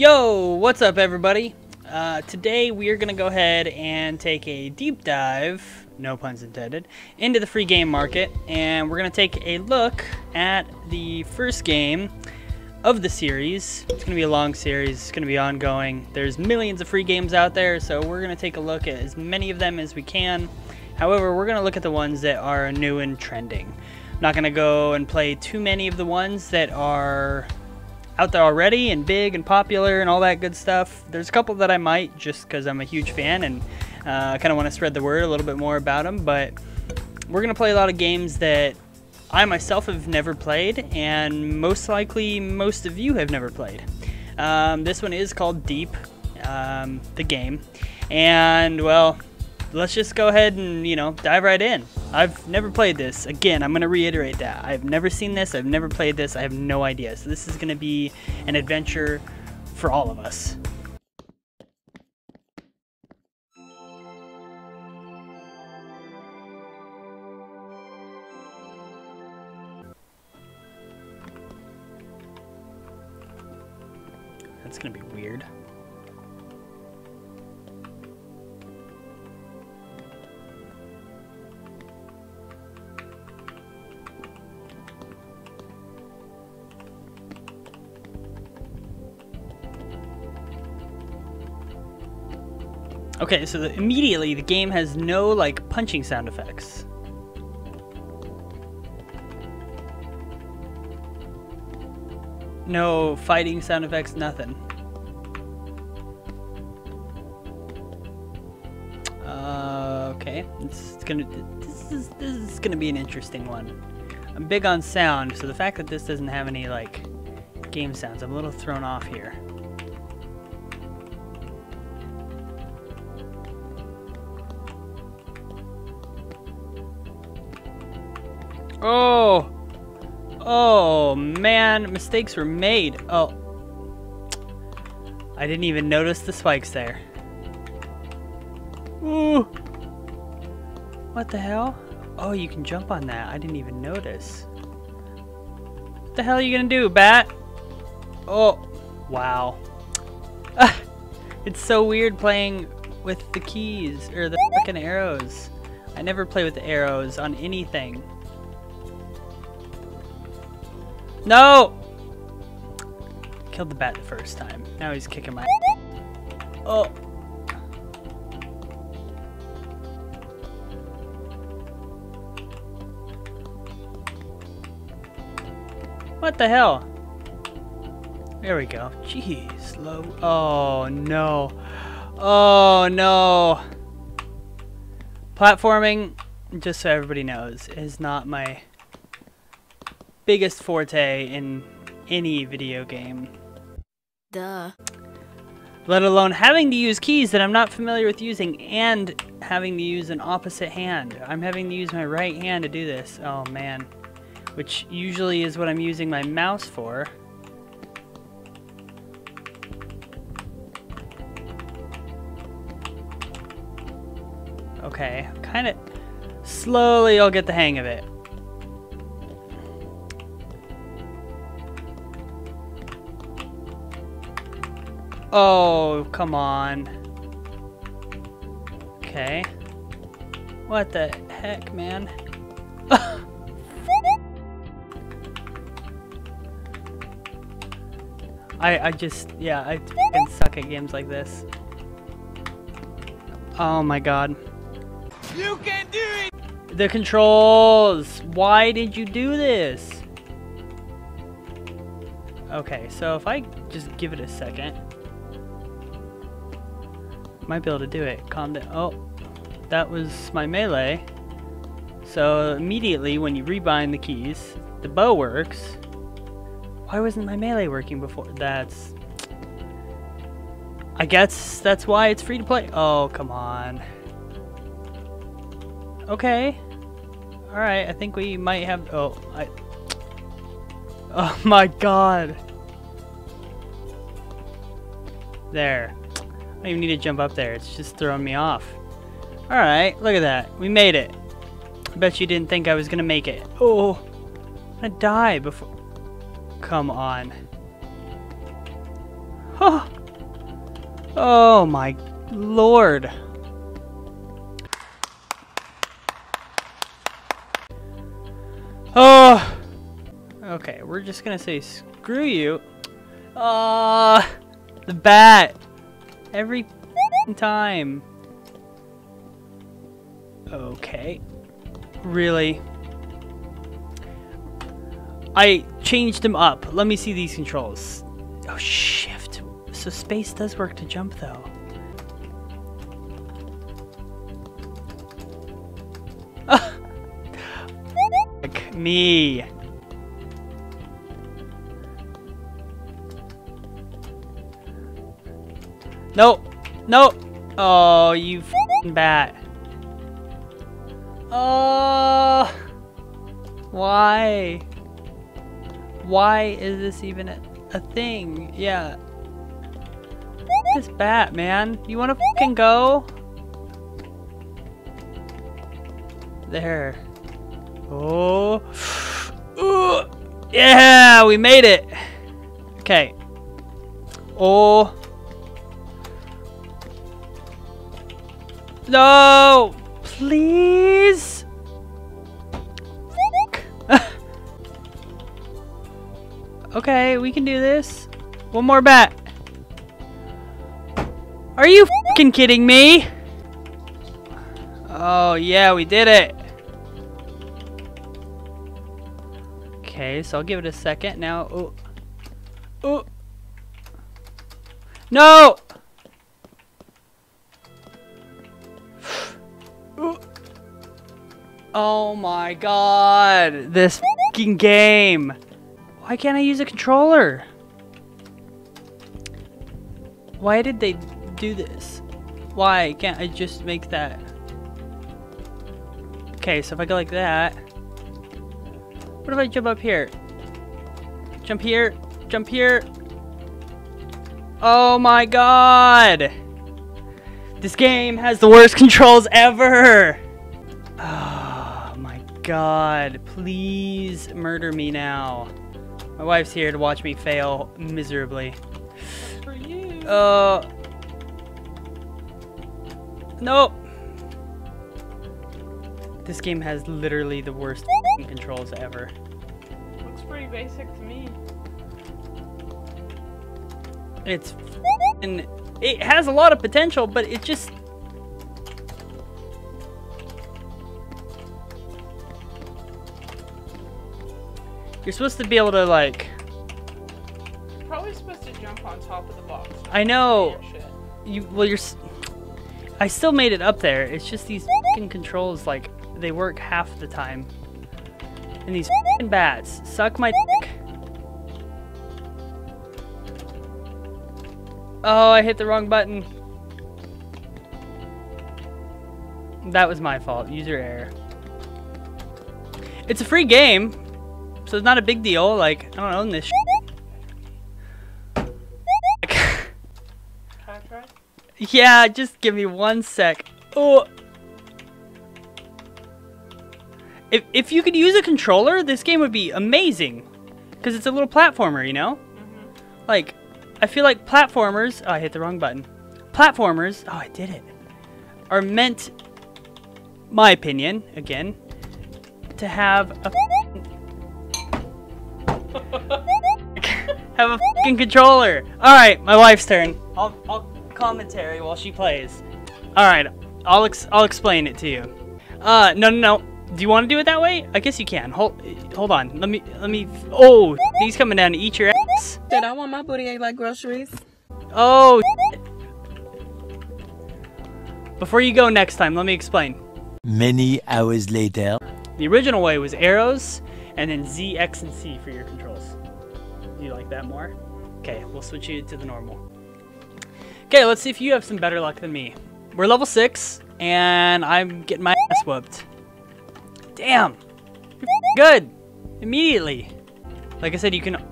Yo, what's up everybody? Today we are going to go ahead and take a deep dive, no puns intended, into the free game market, and we're going to take a look at the first game of the series. It's going to be a long series, it's going to be ongoing. There's millions of free games out there, so we're going to take a look at as many of them as we can. However, we're going to look at the ones that are new and trending. I'm not going to go and play too many of the ones that are out there already and big and popular and all that good stuff. There's a couple that I might, just because I'm a huge fan and I kind of want to spread the word a little bit more about them, but we're going to play a lot of games that I myself have never played and most likely most of you have never played. This one is called DeepTheGame, and well, let's just go ahead and, you know, dive right in. I've never played this. Again, I'm going to reiterate that. I've never seen this. I've never played this. I have no idea. So this is going to be an adventure for all of us. That's going to be weird. Okay, so immediately the game has no, like, punching sound effects. No fighting sound effects, nothing. Okay, this is gonna be an interesting one. I'm big on sound, so the fact that this doesn't have any, like, game sounds, I'm a little thrown off here. Oh, oh man, mistakes were made. Oh, I didn't even notice the spikes there. Ooh, what the hell? Oh, you can jump on that. I didn't even notice. What the hell are you gonna do, bat? Oh, wow. Ah, it's so weird playing with the keys or the fucking arrows. I never play with the arrows on anything. No! Killed the bat the first time. Now he's kicking my ass. Oh. What the hell? There we go. Jeez, low. Oh no. Oh no. Platforming, just so everybody knows, is not my biggest forte in any video game. Duh. Let alone having to use keys that I'm not familiar with using and having to use an opposite hand. I'm having to use my right hand to do this. Oh man. Which usually is what I'm using my mouse for. Okay, kind of slowly I'll get the hang of it. Oh, come on. Okay. What the heck, man? I fucking suck at games like this. Oh my god. You can do it! The controls! Why did you do this? Okay, so if I just give it a second, might be able to do it. Calm down. Oh, that was my melee. So immediately when you rebind the keys, the bow works. Why wasn't my melee working before? That's, I guess that's why it's free to play. Oh, come on. Okay. All right. I think we might have. Oh my god. There. I don't even need to jump up there. It's just throwing me off. Alright, look at that. We made it. I bet you didn't think I was going to make it. Oh, I'm going to die before... Come on. Oh! Oh my lord. Oh! Okay, we're just gonna say screw you. The bat! Every time. Okay. Really? I changed them up. Let me see these controls. Oh, shift. So space does work to jump, though. Fuck me. Nope. Nope. Oh, you f***ing bat. Why? Why is this even a thing? Yeah. This bat, man. You wanna fucking go? There. Oh. Ooh. Yeah, we made it. Okay. Oh. No. Please. Okay, we can do this. One more bat. Are you fucking kidding me? Oh, yeah, we did it. Okay, so I'll give it a second now. Oh. Oh. No! Oh my god. This fucking game. Why can't I use a controller? Why did they do this? Why can't I just make that? Okay, so if I go like that. What if I jump up here? Jump here. Jump here. Oh my god. This game has the worst controls ever. Oh my god. Please murder me now. My wife's here to watch me fail miserably. For you. Nope. This game has literally the worst controls ever. Looks pretty basic to me. It's and it has a lot of potential, but it just. You're supposed to be able to, like... You're probably supposed to jump on top of the box. I know. You, well, you're... I still made it up there. It's just these f***ing controls, like, they work half the time. And these f***ing bats suck my dick. Oh, I hit the wrong button. That was my fault. User error. It's a free game. So it's not a big deal, like, I don't own this shit. Yeah, just give me one sec. Oh. If you could use a controller, this game would be amazing. Because it's a little platformer, you know? Mm-hmm. Like, I feel like platformers... Oh, I hit the wrong button. Platformers... Oh, I did it. Are meant, my opinion, again, to have a... have a fucking controller. Alright, my wife's turn. I'll commentary while she plays. Alright, I'll explain it to you. No. Do you want to do it that way? I guess you can. Hold on. Let me. Oh, he's coming down to eat your ass. Did I want my booty ache like groceries? Oh. Before you go next time, let me explain. Many hours later. The original way was arrows. And then Z, X, and C for your controls. Do you like that more? Okay, we'll switch you to the normal. Okay, let's see if you have some better luck than me. We're level 6, and I'm getting my ass whooped. Damn! You're good! Immediately! Like I said, you can...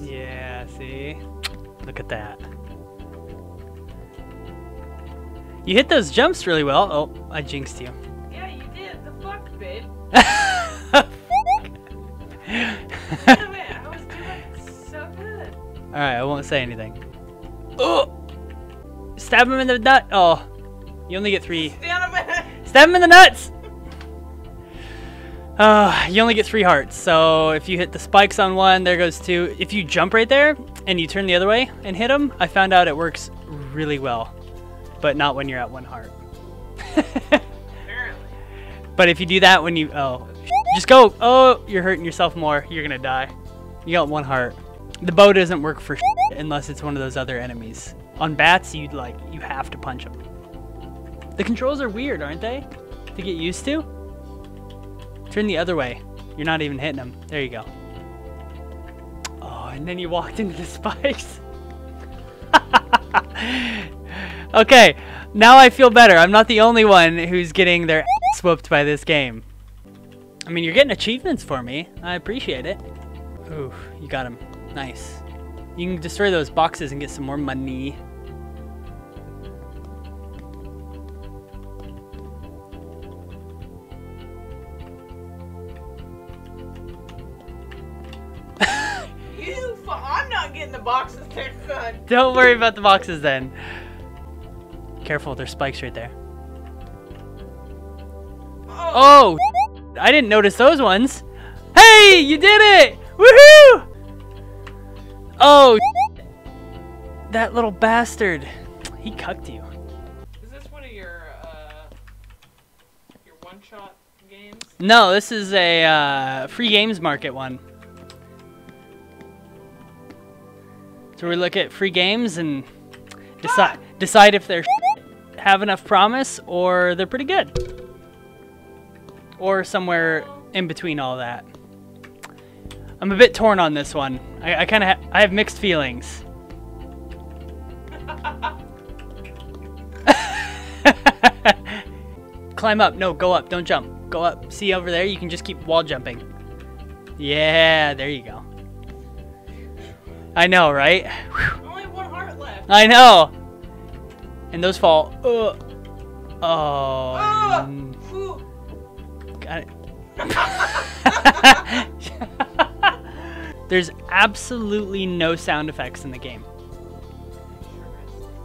Yeah, see? Look at that. You hit those jumps really well. Oh, I jinxed you. Yeah, you did. The fuck, babe? Alright, I won't say anything. Oh! Stab him in the nut! Oh. You only get 3. Stab him in the nuts! You only get 3 hearts. So if you hit the spikes on one, there goes 2. If you jump right there and you turn the other way and hit him, I found out it works really well. But not when you're at 1 heart. Apparently. But if you do that when you... Oh. Just go! Oh, you're hurting yourself more. You're gonna die. You got 1 heart. The bow doesn't work for shit unless it's one of those other enemies. On bats, you have to punch them. The controls are weird, aren't they? To get used to? Turn the other way. You're not even hitting them. There you go. Oh, and then you walked into the spikes. Okay, now I feel better. I'm not the only one who's getting their ass whooped by this game. I mean, you're getting achievements for me. I appreciate it. Ooh, you got him. Nice. You can destroy those boxes and get some more money. I'm not getting the boxes there, son. Don't worry about the boxes then. Careful, there's spikes right there. Oh, oh, I didn't notice those ones. Hey, you did it! Woohoo! Oh, shit. That little bastard. He cucked you. Is this one of your one-shot games? No, this is a free games market one. So we look at free games and decide if they're shit, have enough promise, or they're pretty good. Or somewhere in between all that. I'm a bit torn on this one. I kind of I have mixed feelings. Climb up. No, go up. Don't jump. Go up. See over there? You can just keep wall jumping. Yeah, there you go. I know, right? Whew. Only 1 heart left. I know. And those fall. Ugh. Oh. Got it. There's absolutely no sound effects in the game.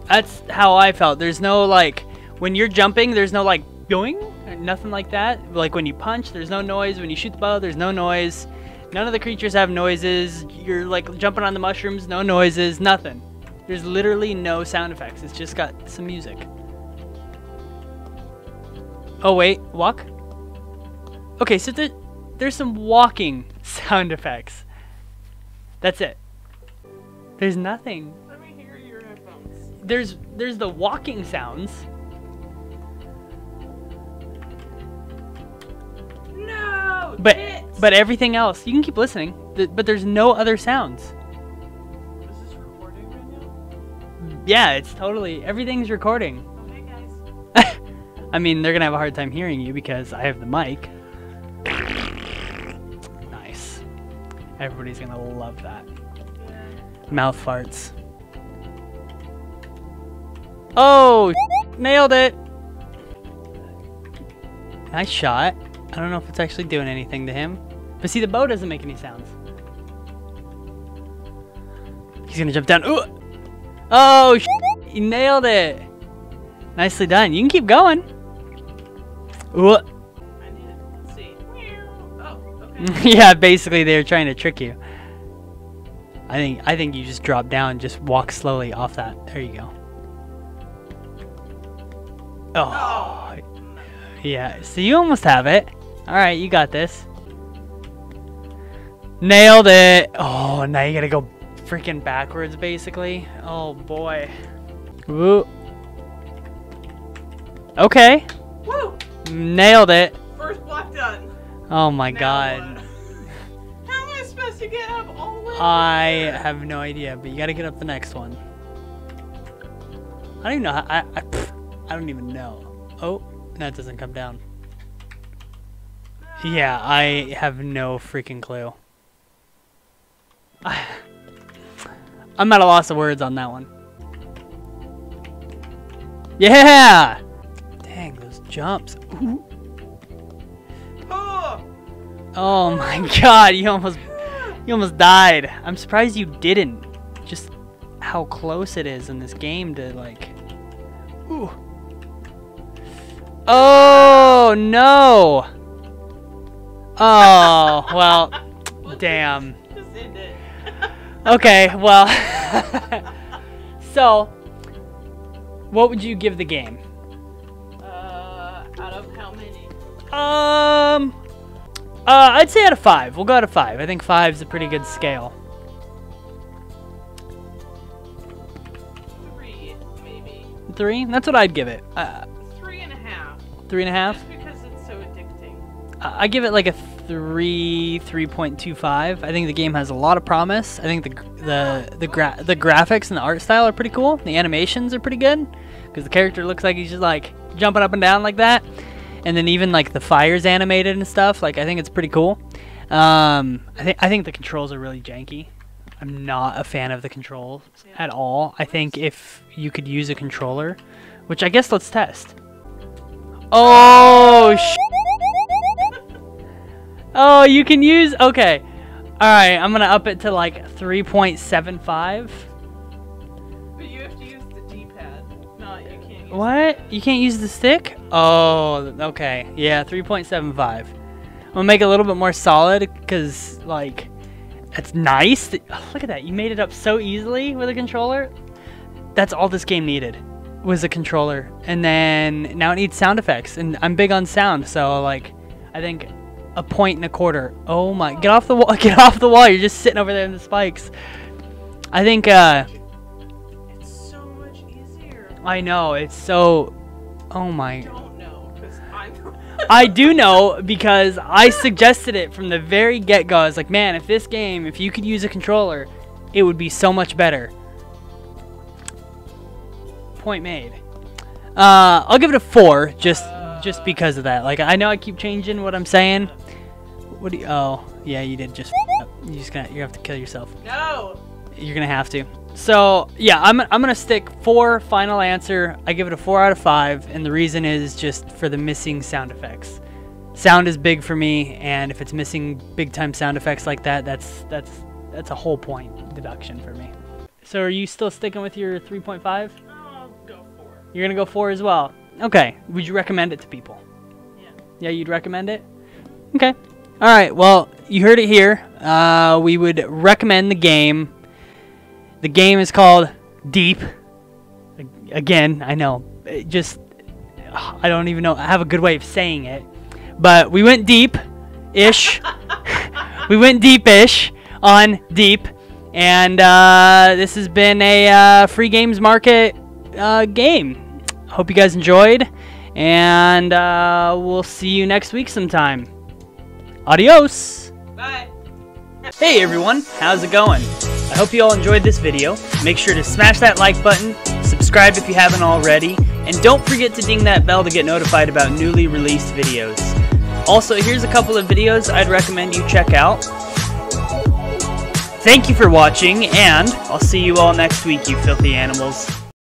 That's how I felt. There's no, like, when you're jumping, there's no, like, boing, nothing like that. Like, when you punch, there's no noise. When you shoot the bow, there's no noise. None of the creatures have noises. You're, like, jumping on the mushrooms, no noises, nothing. There's literally no sound effects. It's just got some music. Oh, wait, walk? Okay, so there's some walking sound effects. That's it. There's nothing. Let me hear your headphones. There's the walking sounds. No. But everything else, you can keep listening. But there's no other sounds. Is this recording right now? Yeah, it's totally everything's recording. Oh, hey guys. I mean, they're gonna have a hard time hearing you because I have the mic. Everybody's gonna love that. Mouth farts. Oh, nailed it! Nice shot. I don't know if it's actually doing anything to him. But see, the bow doesn't make any sounds. He's gonna jump down. Ooh. Oh, you nailed it! Nicely done. You can keep going. Ooh. Yeah, basically they're trying to trick you. I think you just drop down, just walk slowly off that. There you go. Oh. Yeah, so you almost have it. Alright, you got this. Nailed it! Oh, now you gotta go freaking backwards, basically. Oh, boy. Woo. Okay. Woo! Nailed it. First block done. Oh my god. How am I supposed to get up all the way? I have no idea, but you gotta get up the next one. I don't even know how. I don't even know. Oh, that doesn't come down. Yeah, I have no freaking clue. I'm at a loss of words on that one. Yeah! Dang, those jumps. Ooh. Oh my god, you almost died. I'm surprised you didn't. Just how close it is in this game to, like... Ooh. Oh, no! Oh, well, damn. Just end it. Okay, well... So, what would you give the game? Out of how many? I'd say out of 5. We'll go out of 5. I think 5's a pretty good scale. 3, maybe. 3? That's what I'd give it. 3.5. 3.5? Just because it's so addicting. I give it like a 3.25. I think the game has a lot of promise. I think the graphics and the art style are pretty cool. The animations are pretty good, because the character looks like he's just like jumping up and down like that. And then even like the fire's animated and stuff. Like, I think it's pretty cool. I think the controls are really janky. I'm not a fan of the controls at all. I think if you could use a controller, which I guess let's test. Oh, oh, you can use... Okay. Alright, I'm going to up it to like 3.75. But you have to use the D-pad. No, you can't use... What? You can't use the stick? Oh, okay. Yeah, 3.75. I'm going to make it a little bit more solid because, like, it's nice. Oh, look at that. You made it up so easily with a controller. That's all this game needed was a controller. And then now it needs sound effects. And I'm big on sound, so, like, I think... A 1.25. Oh my, get off the wall, get off the wall. You're just sitting over there in the spikes. I think it's so much easier. I know, it's so... Oh my. I don't know, 'cause I do know, because I suggested it from the very get-go. I was like, man, if this game, if you could use a controller, it would be so much better. Point made. I'll give it a 4, just because of that. Like, I know I keep changing what I'm saying. What do you... Oh, yeah, you did just f up. You just gonna... You have to kill yourself. No! You're gonna have to. So, yeah, I'm gonna stick 4, final answer. I give it a 4 out of 5, and the reason is just for the missing sound effects. Sound is big for me, and if it's missing big-time sound effects like that, that's a whole point deduction for me. So are you still sticking with your 3.5? I'll go 4. You're gonna go 4 as well? Okay. Would you recommend it to people? Yeah. Yeah, you'd recommend it? Okay. All right. Well, you heard it here. We would recommend the game. The game is called Deep. Again, I know. It just... I don't even know. I have a good way of saying it. But we went deep-ish. We went deep-ish on Deep. And this has been a Free Games Market game. Hope you guys enjoyed, and we'll see you next week sometime. Adios! Bye! Hey everyone, how's it going? I hope you all enjoyed this video. Make sure to smash that like button, subscribe if you haven't already, and don't forget to ding that bell to get notified about newly released videos. Also, here's a couple of videos I'd recommend you check out. Thank you for watching, and I'll see you all next week, you filthy animals.